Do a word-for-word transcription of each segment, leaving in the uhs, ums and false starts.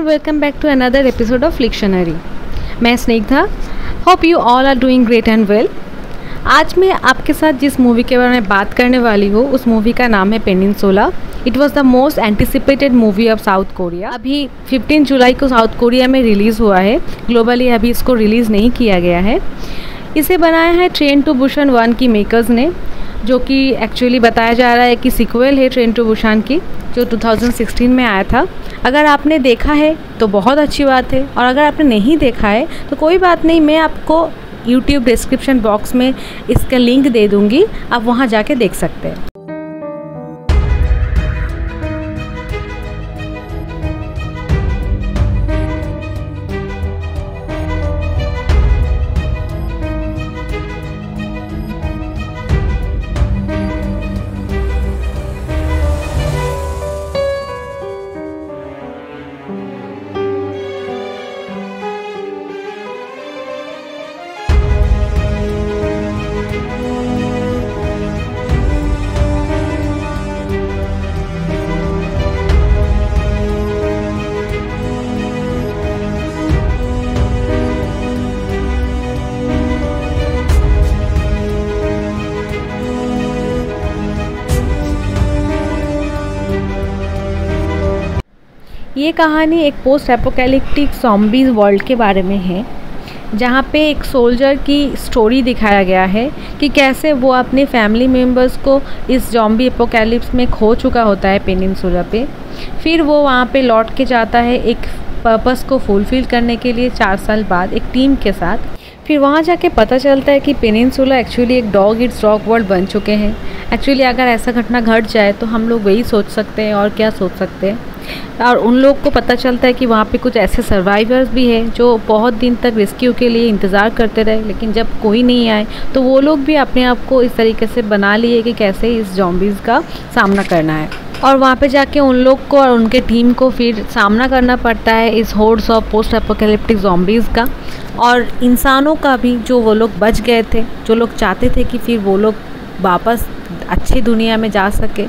and welcome back to another episode of फ्लिक्शनरी। मैं Sneha, hope you all are doing great and well. आज मैं आपके साथ जिस मूवी के बारे में बात करने वाली हूँ उस मूवी का नाम है Peninsula. It was the most anticipated movie of South Korea. अभी पंद्रह जुलाई को साउथ कोरिया में रिलीज़ हुआ है, ग्लोबली अभी इसको रिलीज़ नहीं किया गया है। इसे बनाया है ट्रेन टू बुसान वन की मेकर्स ने, जो कि एक्चुअली बताया जा रहा है कि सीक्वल है ट्रेन टू बुसान की, जो दो हज़ार सोलह में आया था। अगर आपने देखा है तो बहुत अच्छी बात है, और अगर आपने नहीं देखा है तो कोई बात नहीं, मैं आपको यूट्यूब डिस्क्रिप्शन बॉक्स में इसका लिंक दे दूँगी, आप वहाँ जाके देख सकते हैं। ये कहानी एक पोस्ट एपोकैलिप्टिक जॉम्बीज वर्ल्ड के बारे में है, जहाँ पे एक सोल्जर की स्टोरी दिखाया गया है कि कैसे वो अपने फैमिली मेम्बर्स को इस जॉम्बी एपोकैलिप्स में खो चुका होता है पेनिनसुला पे। फिर वो वहाँ पे लौट के जाता है एक पर्पस को फुलफ़िल करने के लिए चार साल बाद एक टीम के साथ। फिर वहाँ जाके पता चलता है कि पेनिनसुला एक्चुअली एक डॉग इट्स डॉग वर्ल्ड बन चुके हैं। एक्चुअली अगर ऐसा घटना घट जाए तो हम लोग वही सोच सकते हैं, और क्या सोच सकते हैं। और उन लोग को पता चलता है कि वहाँ पे कुछ ऐसे सर्वाइवर्स भी हैं जो बहुत दिन तक रेस्क्यू के लिए इंतज़ार करते रहे, लेकिन जब कोई नहीं आए तो वो लोग भी अपने आप को इस तरीके से बना लिए कि कैसे इस जॉम्बीज़ का सामना करना है। और वहाँ पे जाके उन लोग को और उनके टीम को फिर सामना करना पड़ता है इस hordes of post apocalyptic zombies का, और इंसानों का भी, जो वो लोग बच गए थे, जो लोग चाहते थे कि फिर वो लोग वापस अच्छी दुनिया में जा सके।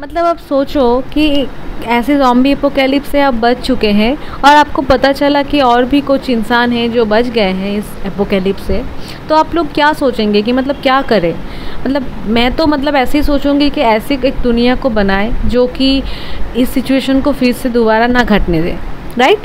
मतलब अब सोचो कि ऐसे ज़ॉम्बी एपोकैलिप्स से आप बच चुके हैं और आपको पता चला कि और भी कुछ इंसान हैं जो बच गए हैं इस एपोकैलिप्स से, तो आप लोग क्या सोचेंगे कि मतलब क्या करें। मतलब मैं तो मतलब ऐसे ही सोचूंगी कि ऐसी एक दुनिया को बनाए जो कि इस सिचुएशन को फिर से दोबारा ना घटने दे, राइट।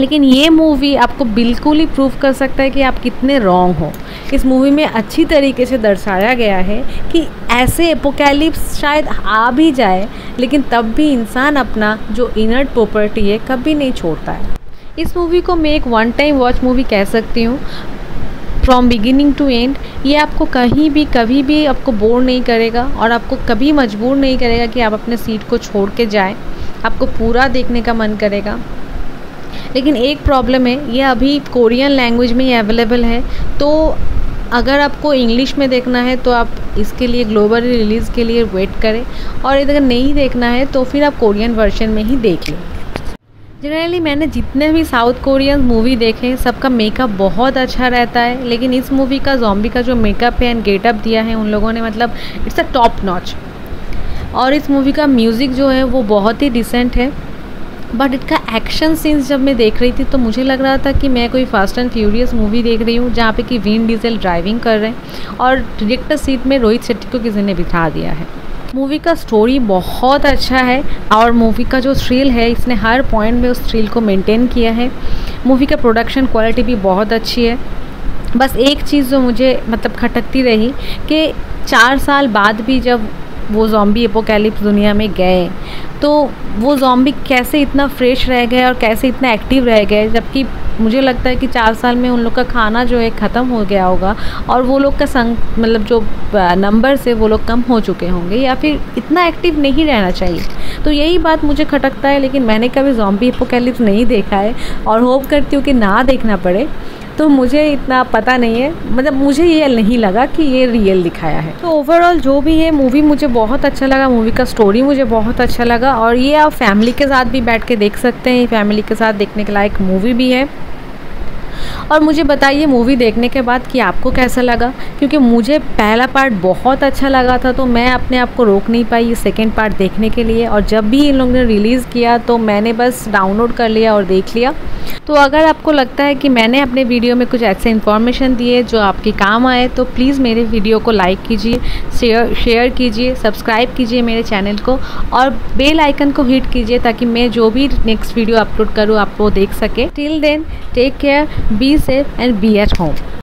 लेकिन ये मूवी आपको बिल्कुल ही प्रूव कर सकता है कि आप कितने रॉन्ग हो। इस मूवी में अच्छी तरीके से दर्शाया गया है कि ऐसे एपोकैलिप्स शायद आ भी जाए, लेकिन तब भी इंसान अपना जो इनर्ट प्रॉपर्टी है कभी नहीं छोड़ता है। इस मूवी को मैं एक वन टाइम वॉच मूवी कह सकती हूँ। फ्रॉम बिगिनिंग टू एंड ये आपको कहीं भी कभी भी आपको बोर नहीं करेगा, और आपको कभी मजबूर नहीं करेगा कि आप अपने सीट को छोड़ के जाएं। आपको पूरा देखने का मन करेगा। लेकिन एक प्रॉब्लम है, ये अभी कोरियन लैंग्वेज में ही अवेलेबल है, तो अगर आपको इंग्लिश में देखना है तो आप इसके लिए ग्लोबल रिलीज़ के लिए वेट करें, और अगर नहीं देखना है तो फिर आप कोरियन वर्जन में ही देख लें। जनरली मैंने जितने भी साउथ कोरियन मूवी देखे सबका मेकअप बहुत अच्छा रहता है, लेकिन इस मूवी का जॉम्बी का जो मेकअप है एंड गेटअप दिया है उन लोगों ने, मतलब इट्स अ टॉप नॉच। और इस मूवी का म्यूज़िक जो है वो बहुत ही डिसेंट है, बट इट का एक्शन सीन्स जब मैं देख रही थी तो मुझे लग रहा था कि मैं कोई फास्ट एंड फ्यूरियस मूवी देख रही हूँ, जहाँ पे कि विन डीजल ड्राइविंग कर रहे हैं और डायरेक्टर सीट में रोहित शेट्टी को किसी ने बिठा दिया है। मूवी का स्टोरी बहुत अच्छा है, और मूवी का जो थ्रिल है इसने हर पॉइंट में उस थ्रिल को मेंटेन किया है। मूवी का प्रोडक्शन क्वालिटी भी बहुत अच्छी है। बस एक चीज़ जो मुझे मतलब खटकती रही कि चार साल बाद भी जब वो ज़ॉम्बी एपोकैलिप्स दुनिया में गए तो वो ज़ॉम्बी कैसे इतना फ्रेश रह गए और कैसे इतना एक्टिव रह गए, जबकि मुझे लगता है कि चार साल में उन लोग का खाना जो है ख़त्म हो गया होगा, और वो लोग का संग मतलब जो नंबर से वो लोग कम हो चुके होंगे, या फिर इतना एक्टिव नहीं रहना चाहिए। तो यही बात मुझे खटकता है, लेकिन मैंने कभी ज़ॉम्बी एपोकैलिप्स नहीं देखा है और होप करती हूँ कि ना देखना पड़े, तो मुझे इतना पता नहीं है, मतलब मुझे ये नहीं लगा कि ये रियल दिखाया है। तो ओवरऑल जो भी है मूवी मुझे बहुत अच्छा लगा, मूवी का स्टोरी मुझे बहुत अच्छा लगा, और ये आप फैमिली के साथ भी बैठ के देख सकते हैं। फैमिली के साथ देखने के लायक मूवी भी है, और मुझे बताइए मूवी देखने के बाद कि आपको कैसा लगा, क्योंकि मुझे पहला पार्ट बहुत अच्छा लगा था तो मैं अपने आप को रोक नहीं पाई सेकेंड पार्ट देखने के लिए। और जब भी इन लोगों ने रिलीज़ किया तो मैंने बस डाउनलोड कर लिया और देख लिया। तो अगर आपको लगता है कि मैंने अपने वीडियो में कुछ ऐसे इन्फॉर्मेशन दिए जो आपके काम आए तो प्लीज़ मेरे वीडियो को लाइक कीजिए, शेयर शेयर कीजिए, सब्सक्राइब कीजिए मेरे चैनल को और बेल आइकन को हिट कीजिए ताकि मैं जो भी नेक्स्ट वीडियो अपलोड करूँ आप वो देख सके। Till then take care, be safe and be at home.